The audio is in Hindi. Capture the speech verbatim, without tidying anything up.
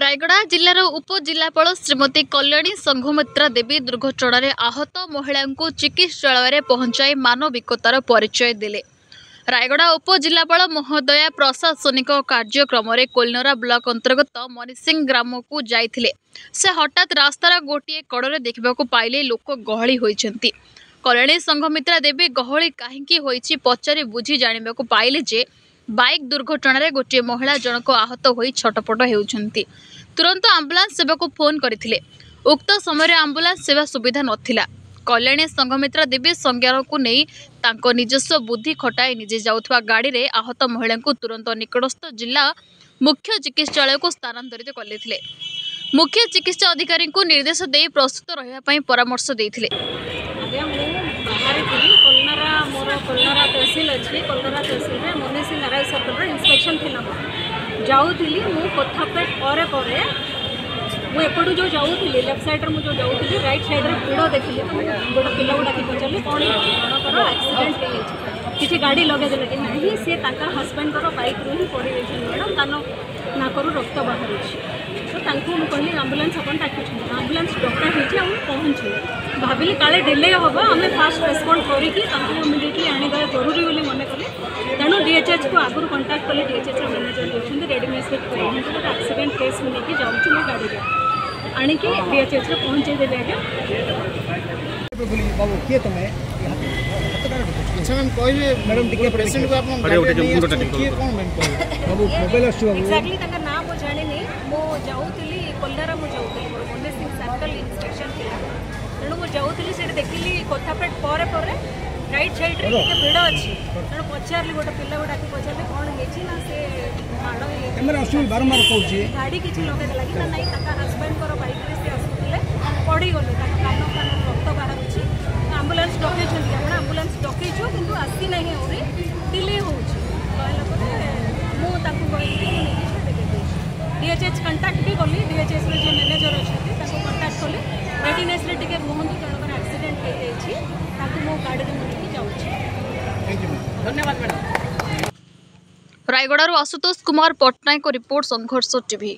रायगड़ा जिलार उपजिलापाल श्रीमती कल्याणी संघमित्रा देवी दुर्घटना में आहत महिला को चिकित्सालय पहुंचाई मानविकतार परिचय देले। रायगड़ा उपजिलापाल महोदय प्रशासनिक कार्यक्रम में कोलनरा ब्लॉक अंतर्गत मनीसी सिंग ग्राम को जाइथिले। से हठात रास्तार गोटे कड़े देखा पाइले लोक गहली होइछन्ति। कल्याणी संघमित्रा देवी गहली काहिंकी होइछि पचारि बुझी जानिबा को पाइले जे बाइक दुर्घटना रे गोटे महिला जनक आहत होई छटपट हेउछन्ती। तुरंत एम्बुलेंस सेवा को फोन करथिले। उक्त समय रे एम्बुलेंस सेवा सुविधा नथिला। कल्याणी संघमित्रा देवी संज्ञान को नै तांको निजस्व बुद्धि खटाई निजे जाउथवा गाड़ी रे आहत महिला को तुरंत निकटस्थ जिला मुख्य चिकित्सालय को स्थानांतरित करलेथिले। मुख्य चिकित्सा अधिकारी को निर्देश दे प्रस्तुत रहया पई परामर्श देथिले। कोलनरा तहसील अच्छी कोलनरा तहसील में मनीसी नारायण सर्कल इन्स्पेक्शन थी जाऊली मुझे कथापे पर मुझे जो जाऊली लेफ्ट सैड्रे मुझे जाऊली रईट सैड्रे भिड़ देखी तो गोटे पिलागुड़ा की पचारे कौन जनकर आक्सीडेट हो कि गाड़ी लगे कि ना सी हजबैंडर बाइक रु ही पड़े मैडम कान नाकू रक्त बाहर तो कहली एम्बुलेंस अपन डाकि एम्बुलेंस डॉक्टर हो पहुँचे भाविली काले डिले हम आम फास्ट रेस्पॉन्ड करी इमिडिएटली आने जरूरी बोली मन कले तेणु डीएचएच को आगुरी कंटाक्ट कले डीएचएच मैनेजर होती रेडीमेड सेट कर एक्सीडेंट केस को लेकिन जाऊँगी मैं गाड़ी आणिक डीएचएच पहुँचे देवी आज्ञा कोलनरा मुझे मनीसी सर्कल इन्स्पेक्शन थी तेणु मुझे से देखिली कथापेट पर रईट सैड्रे भिड़ अच्छी तेना पचारे गोटे पिला डाक पचारे कौन होना से गाड़ी किसी लगेदेला कि ना हजबैंडर बाइक से आसूले पड़गले कान कान रक्त बाहर आम्बुलांस डकई आम आम्बुलांस डकईचु कि आसी ना आउरी डिले हो डीएचएच कंटाक्ट भी कली डीएचएच जो मैनेजर अच्छे कंटाक्ट कले रेडीनेस रुहतु जनकर एक्सीडेंट हो गाड़ी धन्यवाद। Rayagada Ashutosh Kumar Patnaik report Sangharsh TV.